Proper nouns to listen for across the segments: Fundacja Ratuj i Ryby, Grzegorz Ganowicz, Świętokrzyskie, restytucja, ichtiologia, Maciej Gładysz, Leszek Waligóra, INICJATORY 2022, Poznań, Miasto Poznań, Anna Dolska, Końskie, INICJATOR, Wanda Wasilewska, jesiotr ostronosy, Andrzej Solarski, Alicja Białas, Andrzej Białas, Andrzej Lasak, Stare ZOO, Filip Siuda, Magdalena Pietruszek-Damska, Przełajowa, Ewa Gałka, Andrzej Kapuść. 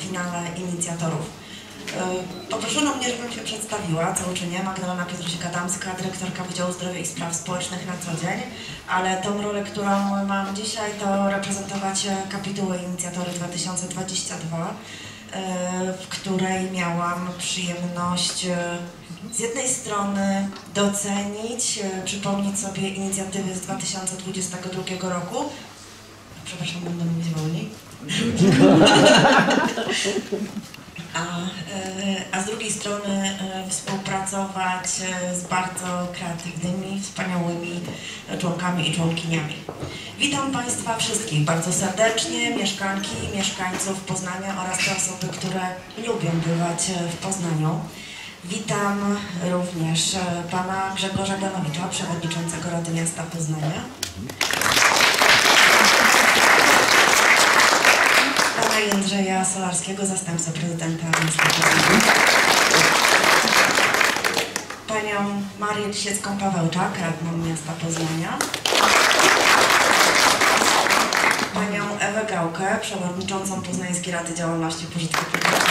Finale inicjatorów. Poproszono mnie, żebym się przedstawiła, co uczynię. Magdalena Pietruszek-Damska, dyrektorka Wydziału Zdrowia i Spraw Społecznych na co dzień, ale tą rolę, którą mam dzisiaj, to reprezentować kapitułę Inicjatory 2022, w której miałam przyjemność z jednej strony docenić, przypomnieć sobie inicjatywy z 2022 roku. Przepraszam, będą mnie zwolni. A z drugiej strony współpracować z bardzo kreatywnymi, wspaniałymi członkami i członkiniami. Witam Państwa wszystkich bardzo serdecznie, mieszkanki i mieszkańców Poznania oraz te osoby, które lubią bywać w Poznaniu. Witam również Pana Grzegorza Ganowicza, Przewodniczącego Rady Miasta Poznania. Pana Andrzeja Solarskiego, zastępcę prezydenta miasta Poznania. Panią Marię Lisiecką-Pawełczak, radną miasta Poznania. Panią Ewę Gałkę, przewodniczącą Poznańskiej Rady Działalności Pożytku Publicznego.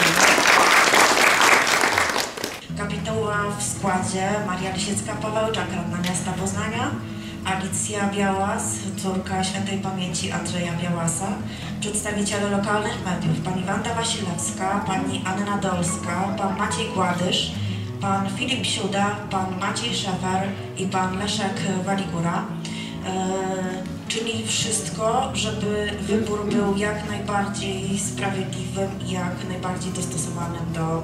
Kapituła w składzie Maria Lisiecka-Pawełczak, radna miasta Poznania, Alicja Białas, córka świętej pamięci Andrzeja Białasa, przedstawiciele lokalnych mediów, pani Wanda Wasilewska, pani Anna Dolska, pan Maciej Gładysz, pan Filip Siuda, pan Maciej Szefer i pan Leszek Waligóra. Czyli wszystko, żeby wybór był jak najbardziej sprawiedliwym i jak najbardziej dostosowanym do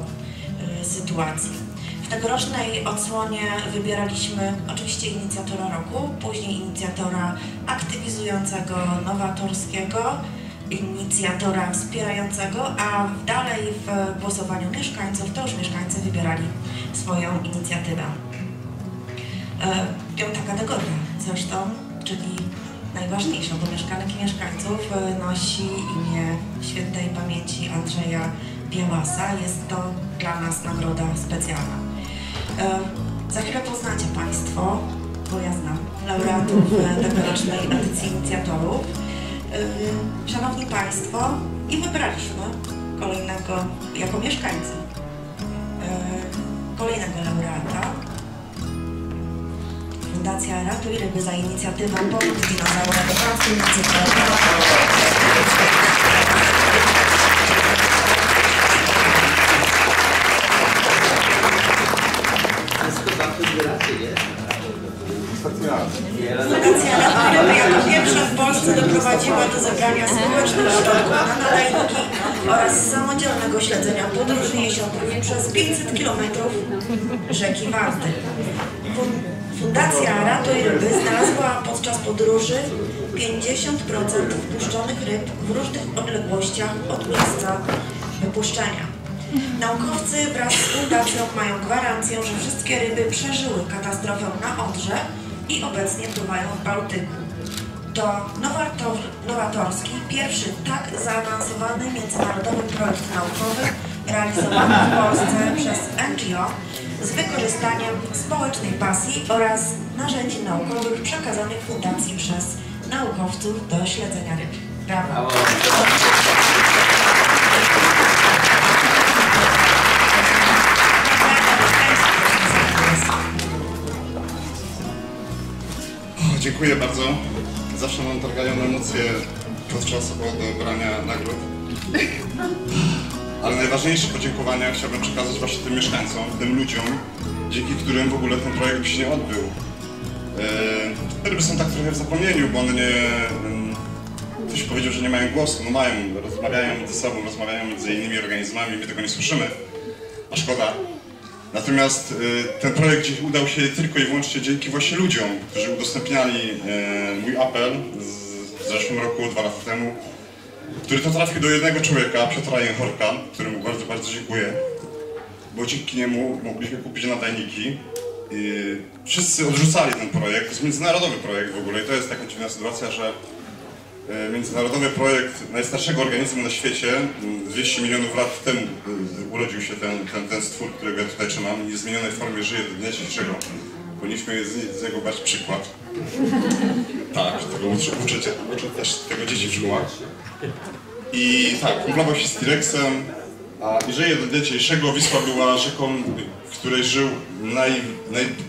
sytuacji. W tegorocznej odsłonie wybieraliśmy oczywiście inicjatora roku, później inicjatora aktywizującego, nowatorskiego, inicjatora wspierającego, a dalej w głosowaniu mieszkańców to już mieszkańcy wybierali swoją inicjatywę. 5. kategoria zresztą, czyli najważniejsza, bo mieszkanek i mieszkańców nosi imię świętej pamięci Andrzeja Białasa. Jest to dla nas nagroda specjalna. Za chwilę poznacie Państwo, bo ja znam laureatów tegorocznej edycji inicjatorów. Szanowni Państwo, i wybraliśmy kolejnego, jako mieszkańcy, kolejnego laureata. Fundacja Ratuj i Ryby za inicjatywę Pomoc Dinozaura do Pracy Fundacja Ratuj i Ryby jako pierwsza w Polsce doprowadziła do zebrania społecznych środków na nalejki oraz samodzielnego śledzenia podróży jesiotr przez 500 km rzeki Wandy. Fundacja Ratuj Ryby znalazła podczas podróży 50% wpuszczonych ryb w różnych odległościach od miejsca wypuszczenia. Naukowcy wraz z fundacją mają gwarancję, że wszystkie ryby przeżyły katastrofę na Odrze i obecnie pływają w Bałtyku. To nowatorski, pierwszy tak zaawansowany międzynarodowy projekt naukowy realizowany w Polsce przez NGO z wykorzystaniem społecznej pasji oraz narzędzi naukowych przekazanych fundacji przez naukowców do śledzenia ryb. Brawo! Dziękuję bardzo. Zawsze mam targają emocje podczas odebrania nagród. Ale najważniejsze podziękowania chciałbym przekazać właśnie tym mieszkańcom, tym ludziom, dzięki którym w ogóle ten projekt się nie odbył. Ryby są tak trochę w zapomnieniu, bo one nie... Ktoś powiedział, że nie mają głosu. No mają, rozmawiają między sobą, rozmawiają między innymi organizmami, my tego nie słyszymy. A szkoda. Natomiast ten projekt udał się tylko i wyłącznie dzięki właśnie ludziom, którzy udostępniali mój apel w zeszłym roku, 2 lata temu, który to trafił do jednego człowieka, Piotra Jęchorka, któremu bardzo, bardzo dziękuję, bo dzięki niemu mogliśmy kupić nadajniki. Wszyscy odrzucali ten projekt, to jest międzynarodowy projekt w ogóle i to jest taka dziwna sytuacja, że międzynarodowy projekt najstarszego organizmu na świecie, 200 milionów lat temu urodził się ten stwór, którego ja tutaj trzymam, w niezmienionej formie żyje do dnia dzisiejszego. Powinniśmy z niego brać przykład. Tak, tego uczę też tego dzieci w szkołach. I I tak, kumplował się z T-Rexem, i żyje do dnia dzisiejszego. Wisła była rzeką, w której żył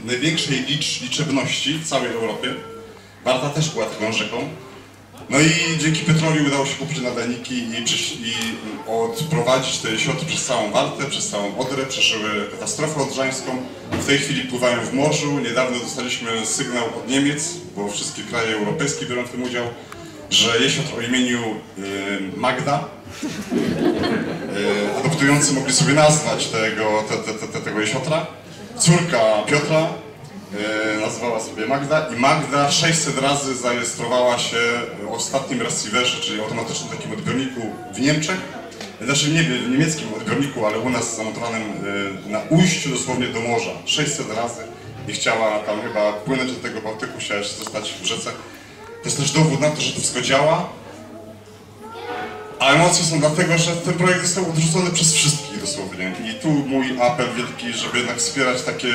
największej liczebności w całej Europie. Warta też była taką rzeką. No i dzięki Piotrowi udało się kupić nadajniki i odprowadzić te jesiotry przez całą Wartę, przez całą Odrę. Przeżyły katastrofę odrzańską. W tej chwili pływają w morzu. Niedawno dostaliśmy sygnał od Niemiec, bo wszystkie kraje europejskie biorą w tym udział, że jesiotr o imieniu Magda, adoptujący mogli sobie nazwać tego jesiotra. Córka Piotra nazywała sobie Magda i Magda 600 razy zarejestrowała się w ostatnim receiverze, czyli automatycznym takim odbiorniku w Niemczech. Znaczy nie w niemieckim odbiorniku, ale u nas zamontowanym na ujściu dosłownie do morza. 600 razy nie chciała tam chyba płynąć do tego Bałtyku, chciała się zostać w rzece. To jest też dowód na to, że to wszystko działa. A emocje są dlatego, że ten projekt został odrzucony przez wszystkich dosłownie. I tu mój apel wielki, żeby jednak wspierać takie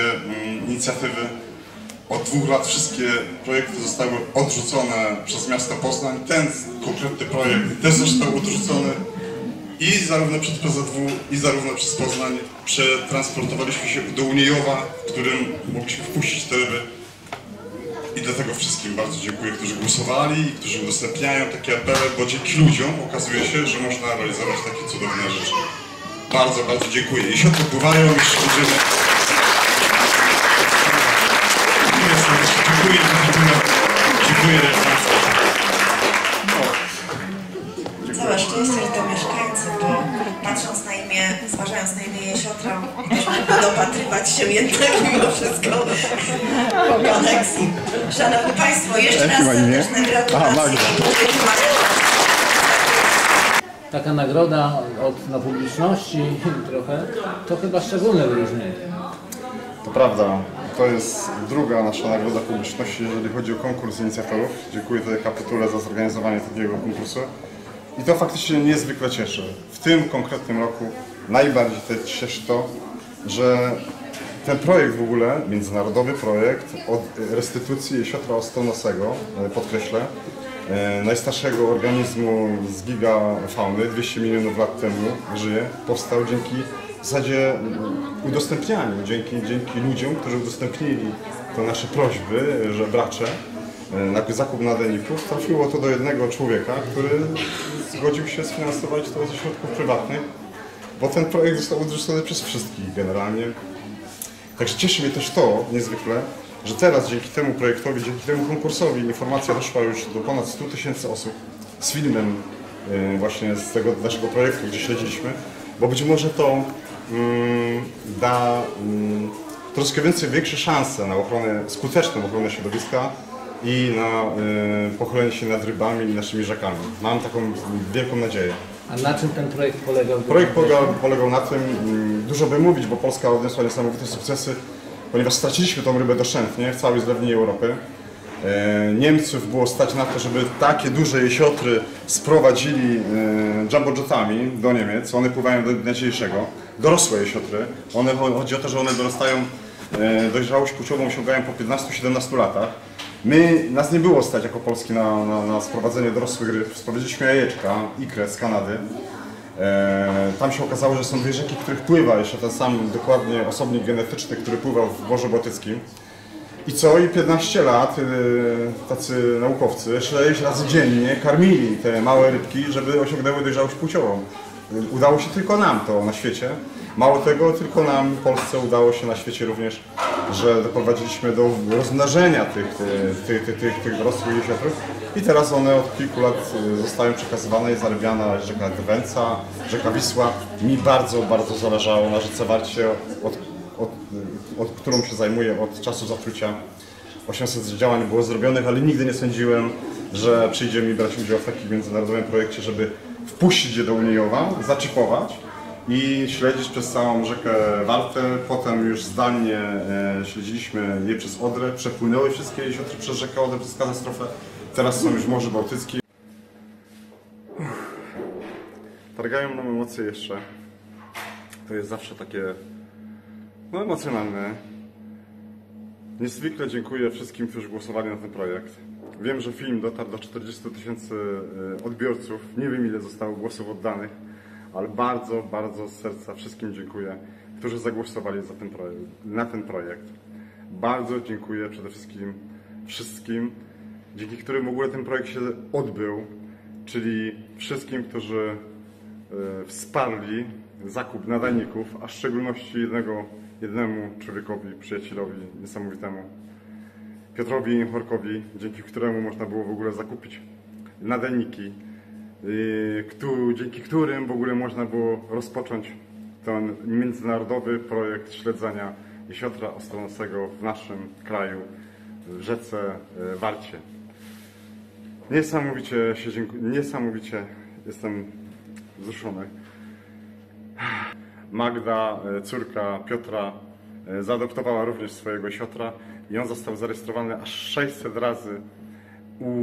inicjatywy. Od 2 lat wszystkie projekty zostały odrzucone przez miasto Poznań. Ten konkretny projekt też został odrzucony. I zarówno przez PZW, i zarówno przez Poznań przetransportowaliśmy się do Uniejowa, w którym mogliśmy wpuścić te ryby. I dlatego wszystkim bardzo dziękuję, którzy głosowali i którzy udostępniają takie apele, bo dzięki ludziom okazuje się, że można realizować takie cudowne rzeczy. Bardzo, bardzo dziękuję. Jeśli odpływają, jeszcze będziemy... Dziękuję, dziękuję. Całe szczęście, że to mieszkańcy, bo patrząc na imię, zważając na imię jesiotra, dopatrywać się jednak mimo wszystko po koneksji. Szanowni Państwo, jeszcze raz serdeczne gratulacje. Taka nagroda na publiczności to chyba szczególne wyróżnienie. To prawda. To jest druga nasza nagroda publiczności, jeżeli chodzi o konkurs inicjatorów. Dziękuję tutaj Kapitule za zorganizowanie takiego konkursu. I to faktycznie niezwykle cieszy. W tym konkretnym roku najbardziej też cieszy to, że ten projekt w ogóle, międzynarodowy projekt od restytucji jesiotra ostronosego, podkreślę, najstarszego organizmu z gigafauny, 200 milionów lat temu żyje, powstał dzięki w zasadzie udostępnianiu, dzięki ludziom, którzy udostępnili te nasze prośby, żebracze, na zakup nadajników, trafiło to do jednego człowieka, który zgodził się sfinansować to ze środków prywatnych, bo ten projekt został odrzucony przez wszystkich generalnie. Także cieszy mnie też to niezwykle, że teraz dzięki temu projektowi, dzięki temu konkursowi informacja doszła już do ponad 100 000 osób z filmem właśnie z tego naszego projektu, gdzie śledziliśmy, bo być może to da troszkę większe szanse na ochronę, skuteczną ochronę środowiska i na pochylenie się nad rybami i naszymi rzekami. Mam taką wielką nadzieję. A na czym ten projekt polegał? Projekt polegał na tym, dużo by mówić, bo Polska odniosła niesamowite sukcesy, ponieważ straciliśmy tą rybę doszczętnie w całej zlewni Europy. Niemców było stać na to, żeby takie duże jesiotry sprowadzili jumbojetami do Niemiec. One pływają do dnia dzisiejszego. Dorosłe jesiotry. Chodzi o to, że one dorastają, dojrzałość płciową osiągają po 15-17 latach. Nas nie było stać jako Polski na sprowadzenie dorosłych ryb. Sprowadziliśmy jajeczka, ikrę z Kanady. Tam się okazało, że są 2 rzeki, w których pływa jeszcze ten sam dokładnie osobnik genetyczny, który pływał w Morzu Bałtyckim. I co? I 15 lat tacy naukowcy 6 razy dziennie karmili te małe rybki, żeby osiągnęły dojrzałość płciową. Udało się tylko nam to na świecie. Mało tego, tylko nam, Polsce, udało się na świecie również, że doprowadziliśmy do rozmnażenia tych dorosłych jesiotrów. I teraz one od kilku lat zostają przekazywane i zarybiana rzeka Drwęca, rzeka Wisła. Mi bardzo, bardzo zależało na rzece Warcie, od którą się zajmuję od czasu zatrucia. 800 działań było zrobionych, ale nigdy nie sądziłem, że przyjdzie mi brać udział w takim międzynarodowym projekcie, żeby wpuścić je do Uniejowa, zaczipować i śledzić przez całą rzekę Wartę. Potem już zdalnie śledziliśmy je przez Odrę. Przepłynęły wszystkie jeziotry przez rzekę Odrę, przez katastrofę. Teraz są już w Morzu Bałtyckim. Targają nam emocje jeszcze. To jest zawsze takie emocjonalne. Niezwykle dziękuję wszystkim, którzy głosowali na ten projekt. Wiem, że film dotarł do 40 000 odbiorców. Nie wiem, ile zostało głosów oddanych, ale bardzo, bardzo z serca wszystkim dziękuję, którzy zagłosowali za ten projekt, na ten projekt. Bardzo dziękuję przede wszystkim wszystkim, dzięki którym w ogóle ten projekt się odbył, czyli wszystkim, którzy wsparli zakup nadajników, a w szczególności jednemu człowiekowi, przyjacielowi niesamowitemu, Piotrowi Jęchorkowi, dzięki któremu można było w ogóle zakupić nadajniki, dzięki którym w ogóle można było rozpocząć ten międzynarodowy projekt śledzenia jesiotra ostronosego w naszym kraju, w rzece Warcie. Niesamowicie się dziękuję, niesamowicie jestem wzruszony. Magda, córka Piotra, zaadoptowała również swojego jesiotra i on został zarejestrowany aż 600 razy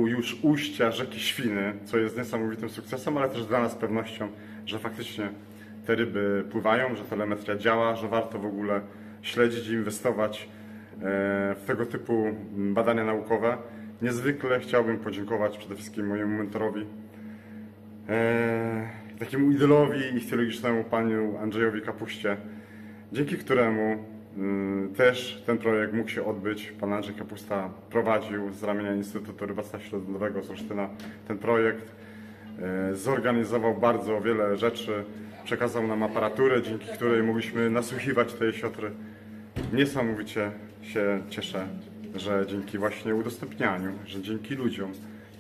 już ujścia rzeki Świny, co jest niesamowitym sukcesem, ale też dla nas pewnością, że faktycznie te ryby pływają, że telemetria działa, że warto w ogóle śledzić i inwestować w tego typu badania naukowe. Niezwykle chciałbym podziękować przede wszystkim mojemu mentorowi, takiemu idolowi ichtiologicznemu panu Andrzejowi Kapuście, dzięki któremu też ten projekt mógł się odbyć. Pan Andrzej Kapusta prowadził z ramienia Instytutu Rybactwa Śródlądowego z Olsztyna ten projekt. Zorganizował bardzo wiele rzeczy, przekazał nam aparaturę, dzięki której mogliśmy nasłuchiwać tej jesiotry. Niesamowicie się cieszę, że dzięki właśnie udostępnianiu, że dzięki ludziom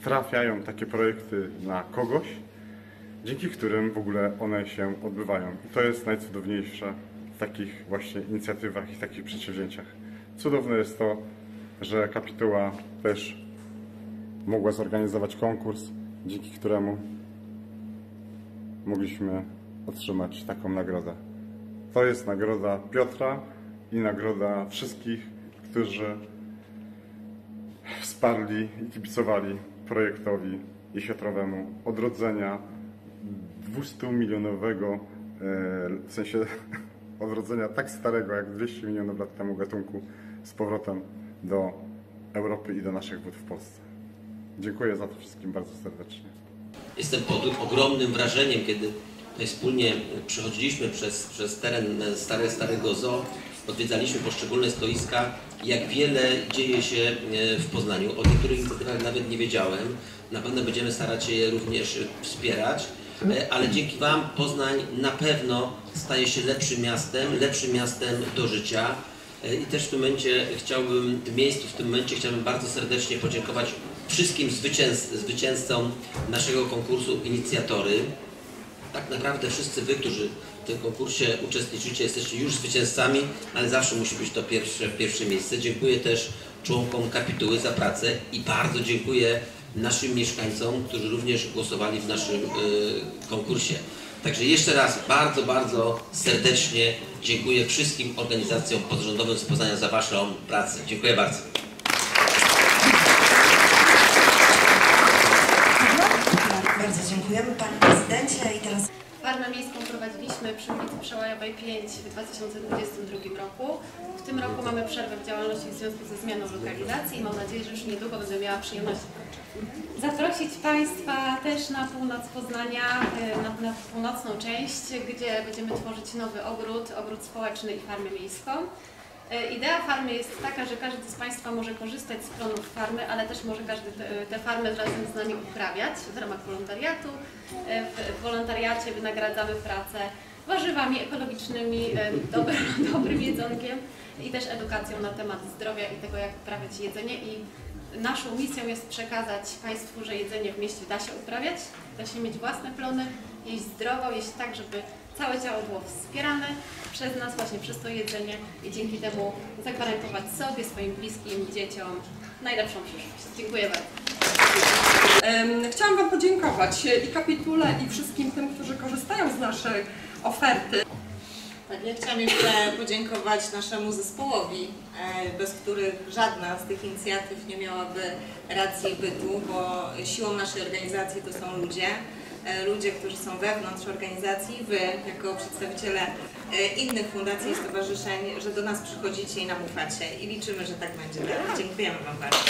trafiają takie projekty na kogoś, dzięki którym w ogóle one się odbywają. I to jest najcudowniejsze w takich właśnie inicjatywach i takich przedsięwzięciach. Cudowne jest to, że Kapituła też mogła zorganizować konkurs, dzięki któremu mogliśmy otrzymać taką nagrodę. To jest nagroda Piotra i nagroda wszystkich, którzy wsparli i kibicowali projektowi jesiotrowemu odrodzenia 200-milionowego, w sensie odrodzenia tak starego jak 200 milionów lat temu gatunku z powrotem do Europy i do naszych wód w Polsce. Dziękuję za to wszystkim bardzo serdecznie. Jestem pod ogromnym wrażeniem, kiedy wspólnie przechodziliśmy przez teren Starego ZOO, odwiedzaliśmy poszczególne stoiska, jak wiele dzieje się w Poznaniu. O niektórych inicjatywach nawet nie wiedziałem. Na pewno będziemy starać się je również wspierać, ale dzięki Wam Poznań na pewno staje się lepszym miastem do życia. I też w tym momencie chciałbym bardzo serdecznie podziękować wszystkim zwycięzcom naszego konkursu Inicjatory. Tak naprawdę wszyscy Wy, którzy w tym konkursie uczestniczycie, jesteście już zwycięzcami, ale zawsze musi być to pierwsze miejsce. Dziękuję też członkom Kapituły za pracę i bardzo dziękuję naszym mieszkańcom, którzy również głosowali w naszym konkursie. Także jeszcze raz bardzo, bardzo serdecznie dziękuję wszystkim organizacjom pozarządowym z Poznania za Waszą pracę. Dziękuję bardzo. Bardzo dziękujemy Panie Prezydencie i teraz... Farmę miejską prowadziliśmy przy ulicy Przełajowej 5 w 2022 roku. W tym roku mamy przerwę w działalności w związku ze zmianą lokalizacji i mam nadzieję, że już niedługo będę miała przyjemność zaprosić Państwa też na północ Poznania, na północną część, gdzie będziemy tworzyć nowy ogród społeczny i farmę miejską. Idea farmy jest taka, że każdy z Państwa może korzystać z plonów farmy, ale też może każdy tę farmę razem z nami uprawiać w ramach wolontariatu. W wolontariacie wynagradzamy pracę warzywami ekologicznymi, dobrym jedzonkiem i też edukacją na temat zdrowia i tego, jak uprawiać jedzenie. I naszą misją jest przekazać Państwu, że jedzenie w mieście da się uprawiać, da się mieć własne plony, jeść zdrowo, jeść tak, żeby całe ciało było wspierane przez nas właśnie przez to jedzenie i dzięki temu zagwarantować sobie, swoim bliskim, dzieciom najlepszą przyszłość. Dziękuję bardzo. Chciałam Wam podziękować i Kapitule i wszystkim tym, którzy korzystają z naszej oferty. Tak, ja chciałam jeszcze podziękować naszemu zespołowi, bez których żadna z tych inicjatyw nie miałaby racji bytu, bo siłą naszej organizacji to są ludzie. Ludzie, którzy są wewnątrz organizacji, Wy jako przedstawiciele innych fundacji i stowarzyszeń, że do nas przychodzicie i nam ufacie i liczymy, że tak będzie dalej. Dziękujemy Wam bardzo.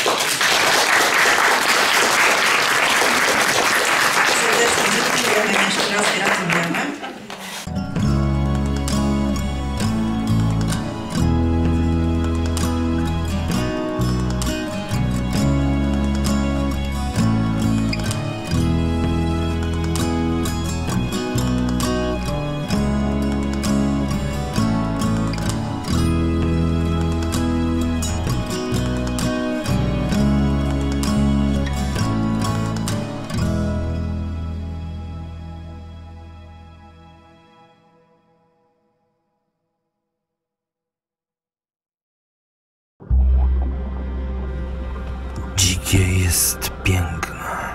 jest piękna.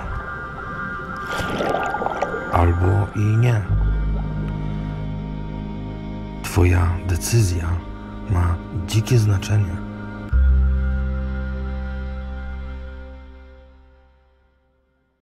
Albo i nie. Twoja decyzja ma dzikie znaczenie.